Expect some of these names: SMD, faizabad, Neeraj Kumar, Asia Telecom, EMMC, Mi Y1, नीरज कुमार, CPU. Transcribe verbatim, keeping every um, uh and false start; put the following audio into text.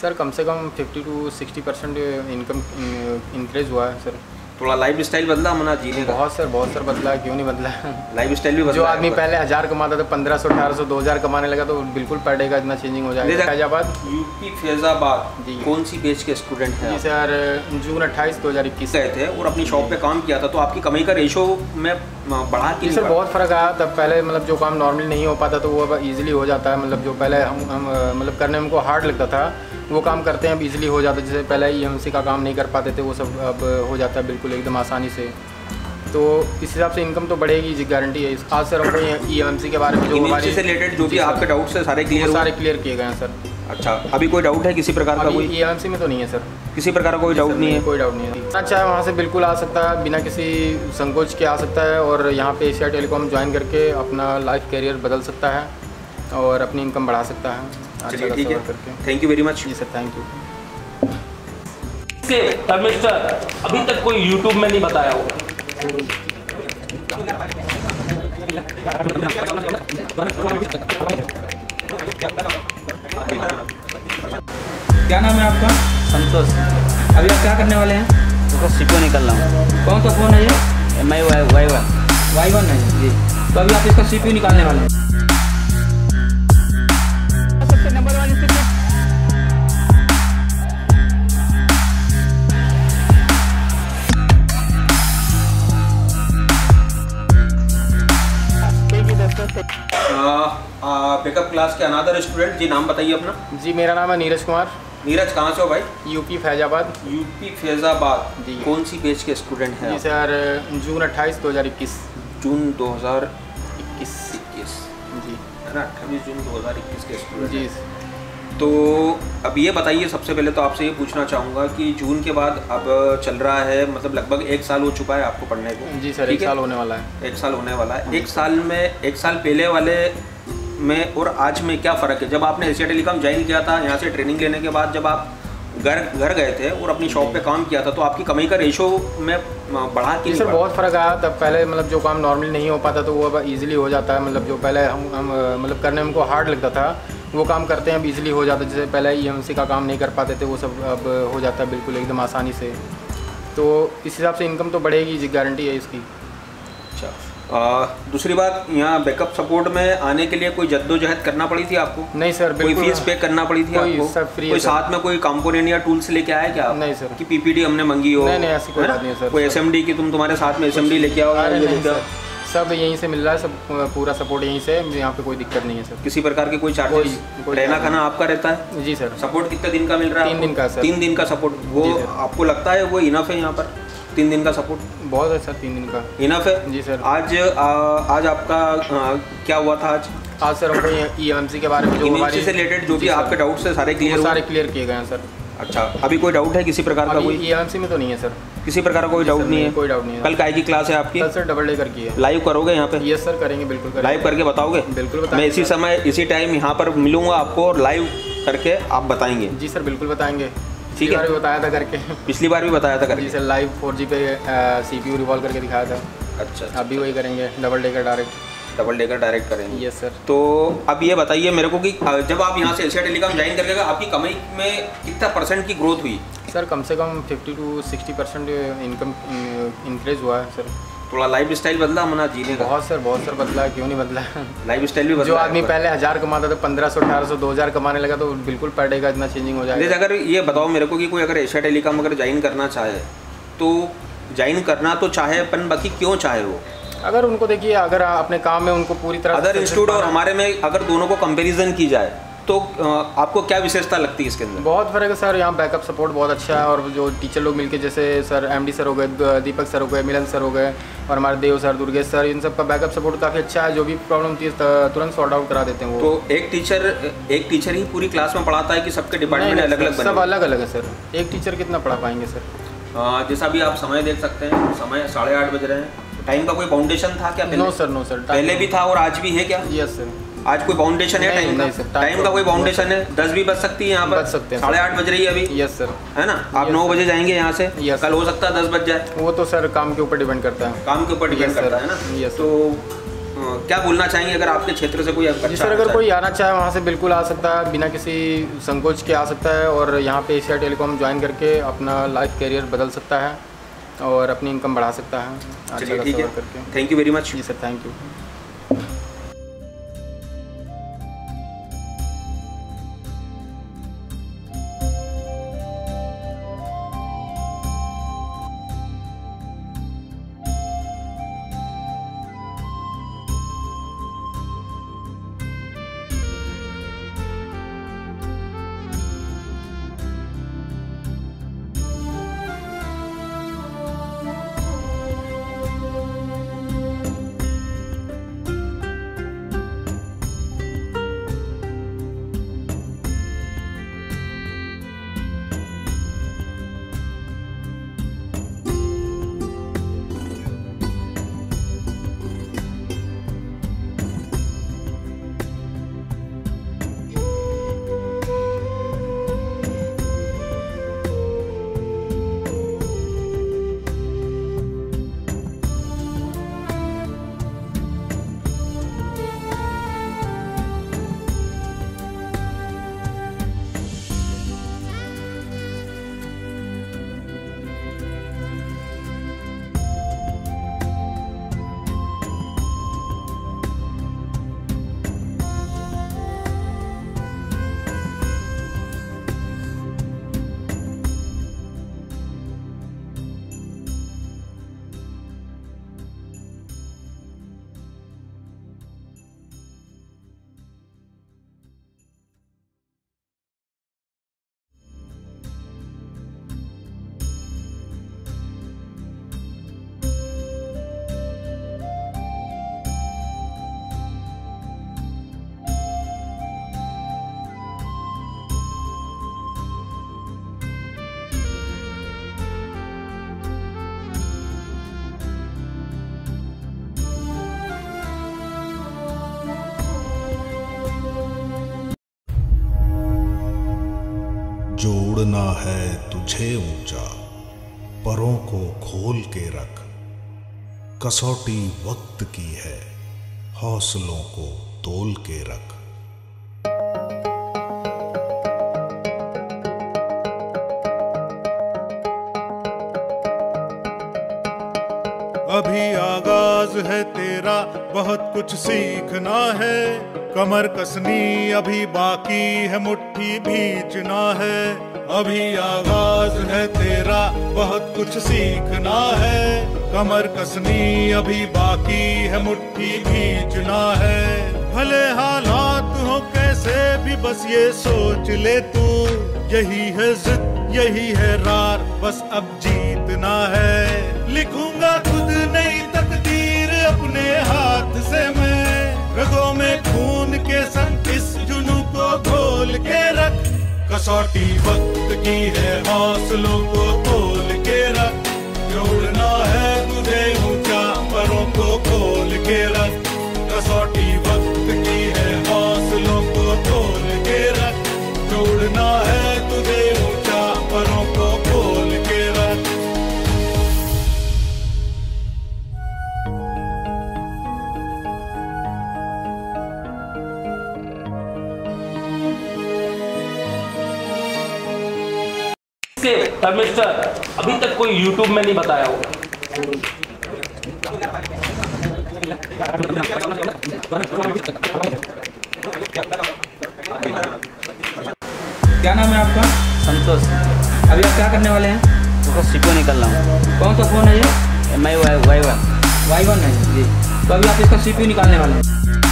Sir कम से कम fifty to sixty percent income increase हुआ है सर। थोड़ा लाइफ स्टाइल बदला मना जीने का। बहुत सर बहुत सर बदला, क्यों नहीं बदला। लाइफ स्टाइल भी बदला। जो आदमी पहले हज़ार कमाता था पंद्रह सौ अठारह सौ दो हज़ार कमाने लगा तो बिल्कुल पर डे का इतना चेंजिंग हो जाएगा। फैजाबाद यूपी फैजाबाद जी, कौन सी बेच के स्टूडेंट हैं जी सर? जून अट्ठाईस दो हज़ार इक्कीस आए थे और अपनी शॉप पे काम किया था, तो आपकी कमाई का रेशो में बढ़ा के सर बहुत फ़र्क आया। तब पहले मतलब जो काम नॉर्मली नहीं हो पाता तो वो अब ईजिली हो जाता है। मतलब जो पहले हम मतलब करने में को हार्ड लगता था वो काम करते हैं अब ईजिली हो जाता है। जैसे पहले ई एम एम सी का काम नहीं कर पाते थे वो सब अब हो जाता है बिल्कुल एकदम आसानी से। तो इस हिसाब से इनकम तो बढ़ेगी, गारंटी है। आज सर हमको ई एम एम सी के बारे में जो हमारे से रिलेटेड जो भी आपके डाउट्स हैं सारे क्लियर सारे क्लियर किए गए हैं सर। अच्छा, अभी कोई डाउट है किसी प्रकार का? कोई ई एम एम सी में तो नहीं है सर, किसी प्रकार का कोई डाउट नहीं है। कोई डाउट नहीं है, चाहे वहाँ से बिल्कुल आ सकता है, बिना किसी संकोच के आ सकता है और यहाँ पे एशिया टेलीकॉम ज्वाइन करके अपना लाइफ कैरियर बदल सकता है और अपनी इनकम बढ़ा सकता है। चलिए ठीक है, थैंक यू वेरी मच जी सर। Thank you. परमेश्वर अभी तक कोई यूट्यूब में नहीं बताया होगा। क्या नाम है आपका? संतोष। अभी आप क्या करने वाले हैं? तो सीपीयू निकलना हूँ। कौन सा फोन है ये? एम आई वाई वन है जी। तो अभी आप इसका सीपीयू निकालने वाले हैं। पिकअप क्लास के अनादर स्टूडेंट जी, नाम बताइए अपना जी। मेरा नाम है नीरज कुमार। नीरज, कहाँ से हो भाई? यूपी फैजाबाद। यूपी फैजाबाद जी, कौन सी बैच के स्टूडेंट हैं? जी सर जून अट्ठाईस दो हज़ार इक्कीस जून दो हज़ार इक्कीस इक्कीस जी है ना, अट्ठाईस जून दो हज़ार इक्कीस के स्टूडेंट जी। तो अब ये बताइए, सबसे पहले तो आपसे ये पूछना चाहूँगा कि जून के बाद अब चल रहा है, मतलब लगभग एक साल हो चुका है आपको पढ़ने को? जी सर एक साल होने वाला है। एक साल होने वाला है। एक साल में, एक साल पहले वाले में और आज में क्या फ़र्क है? जब आपने एशिया टेलीकॉम ज्वाइन किया था, यहाँ से ट्रेनिंग लेने के बाद जब आप घर घर गए थे और अपनी शॉप पे काम किया था, तो आपकी कमाई का रेशो में बढ़ा कि सर? बहुत फ़र्क आया। तब पहले मतलब जो काम नॉर्मली नहीं हो पाता तो वो अब ईजिली हो जाता है। मतलब जो पहले हम, हम मतलब करने में हमको हार्ड लगता था वो काम करते हैं अब ईजिली हो जाता है। जैसे पहले ई एम एम सी का काम नहीं कर पाते थे वो सब अब हो जाता है बिल्कुल एकदम आसानी से। तो इस हिसाब से इनकम तो बढ़ेगी जी, गारंटी है इसकी। अच्छा, आ, दूसरी बात, यहाँ बैकअप सपोर्ट में आने के लिए कोई जद्दोजहद करना पड़ी थी आपको? नहीं सर, कोई फीस पे करना पड़ी थी आपको? सब फ्री है। कोई साथ में कोई कंपोनेंट या टूल्स लेके आया क्या आप? नहीं सर, कि पी पी डी हमने मंगी हो? नहीं नहीं, ऐसी कोई बात नहीं सर। कोई एस एम डी की तुम तुम्हारे साथ में एस एम डी लेके आओ? सब यहीं से मिल रहा है, सब पूरा सपोर्ट यहीं से, यहाँ पे कोई दिक्कत नहीं है सर। किसी प्रकार के कोई चार्जेस? रहना खाना आपका रहता है? जी सर। सपोर्ट कितने दिन का मिल रहा है? तीन दिन का सर। तीन दिन का सपोर्ट, वो आपको लगता है वो इनफ है यहाँ पर? तीन दिन का सपोर्ट बहुत है सर, तीन दिन का इनफ है जी सर। आज आ, आज आपका आ, क्या हुआ था आज? आज सर हमको ई एम एम सी के बारे में जो हमारे से रिलेटेड जो भी आपके डाउट्स हैं सारे क्लियर सारे क्लियर किए गए हैं सर। अच्छा, अभी कोई डाउट है किसी प्रकार का? कोई ई एम एम सी में तो नहीं है सर, किसी प्रकार का कोई डाउट नहीं है। कोई डाउट नहीं है। कल काय की क्लास है आपकी? कल सर डबल डे करके है। लाइव करोगे यहाँ पे? यस सर करेंगे, बिल्कुल लाइव करके बताओगे? बिल्कुल, मैं इसी समय इसी टाइम यहाँ पर मिलूँगा आपको और लाइव करके आप बताएंगे? जी सर बिल्कुल बताएँगे। ठीक है, बताया था करके, पिछली बार भी बताया था करके जी सर। लाइव फोर जी पे सी पी यू रिवॉल्व करके दिखाया था। अच्छा, अभी वही करेंगे, डबल डे का डायरेक्ट डबल डे का डायरेक्ट करेंगे। Yes sir. तो अब ये बताइए मेरे को कि जब आप यहाँ से एशिया टेलीकॉम ज्वाइन करके आपकी कमाई में कितना परसेंट की ग्रोथ हुई? सर कम से कम fifty to sixty percent income increase हुआ है सर। थोड़ा लाइफ स्टाइल बदला मना जीने का? बहुत सर बहुत सर बदला, क्यों नहीं बदला। लाइफ स्टाइल भी बदला। जो आदमी पहले हज़ार कमाता था पंद्रह सौ अठारह सौ दो हज़ार कमाने लगा तो बिल्कुल पर डे का इतना चेंजिंग हो जाएगा। जैसे अगर ये बताओ मेरे को कि कोई अगर एशिया टेलीकॉम अगर ज्वाइन करना चाहे तो ज्वाइन करना तो चाहे अपन, बाकी क्यों चाहे वो? अगर उनको देखिए, अगर अपने काम में उनको पूरी तरह अदर इंस्टीट्यूट और हमारे में अगर दोनों को कंपेरिजन की जाए तो आपको क्या विशेषता लगती है इसके अंदर? बहुत फ़र्क है सर। यहाँ बैकअप सपोर्ट बहुत अच्छा है और जो टीचर लोग मिलके, जैसे सर एम डी सर हो गए, दीपक सर हो गए, मिलन सर हो गए और हमारे देव सर, दुर्गेश सर, इन सब का बैकअप सपोर्ट काफ़ी अच्छा है। जो भी प्रॉब्लम थी तुरंत सॉर्ट आउट करा देते हैं वो। तो एक टीचर एक टीचर ही पूरी क्लास में पढ़ाता है कि सबके डिपार्टमेंट अलग अलग? सब अलग अलग है सर, एक टीचर कितना पढ़ा पाएंगे सर। जैसा भी आप समय देख सकते हैं, समय साढ़े आठ बज रहे हैं। टाइम का कोई फाउंडेशन था क्या? No sir, no sir. पहले भी था और आज भी है क्या? Yes sir. आज कोई फाउंडेशन है टाइम का? टाइम का कोई फाउंडेशन है? दस भी बज सकती है यहाँ पर, बच सकते हैं। साढ़े आठ बज रही है अभी। यस सर, है ना। आप नौ बजे जाएंगे यहाँ से, कल हो सकता है दस बज जाए। वो तो सर काम के ऊपर डिपेंड करता है, काम के ऊपर डिपेंड करता है ना। तो क्या बोलना चाहेंगे अगर आपके क्षेत्र से कोई? जी सर, अगर कोई आना चाहे वहाँ से बिल्कुल आ सकता है, बिना किसी संकोच के आ सकता है और यहाँ पे एशिया टेलीकॉम ज्वाइन करके अपना लाइफ कैरियर बदल सकता है और अपनी इनकम बढ़ा सकता है। चलिए ठीक है, थैंक यू वेरी मच। जी सर, थैंक यू। जोड़ना है तुझे ऊंचा, परों को खोल के रख, कसौटी वक्त की है, हौसलों को तोल के रख। अभी आगाज है तेरा, बहुत कुछ सीखना है, कमर कसनी अभी बाकी है, मुट्ठी भींचना है। अभी आगाज है तेरा, बहुत कुछ सीखना है, कमर कसनी अभी बाकी है, मुट्ठी भींचना है। भले हालात हो कैसे भी, बस ये सोच ले तू, यही है जिद यही है रार, बस अब जीतना है। लिखूंगा खुद नहीं तकदीर अपने हाथ से मैं, रगों में खून के संग इस जुनू को घोल के रख, कसौटी वक्त की है, हौसलों को तोल के रख। जोड़ना है तुझे ऊंचा, परों को खोल के रख, कसौटी वक्त की है, हौसलों को तोल के रख। जोड़ना है तुझे ऊंचा, परों को खोल के रख। परमेश्वर अभी तक कोई YouTube में नहीं बताया होगा। क्या नाम है आपका? संतोष। अभी आप क्या करने वाले हैं? तो सीपीयू निकालना है। कौन सा फोन है ये? Mi Y one. Y one है जी। तो अभी आप इसका सीपीयू निकालने वाले हैं।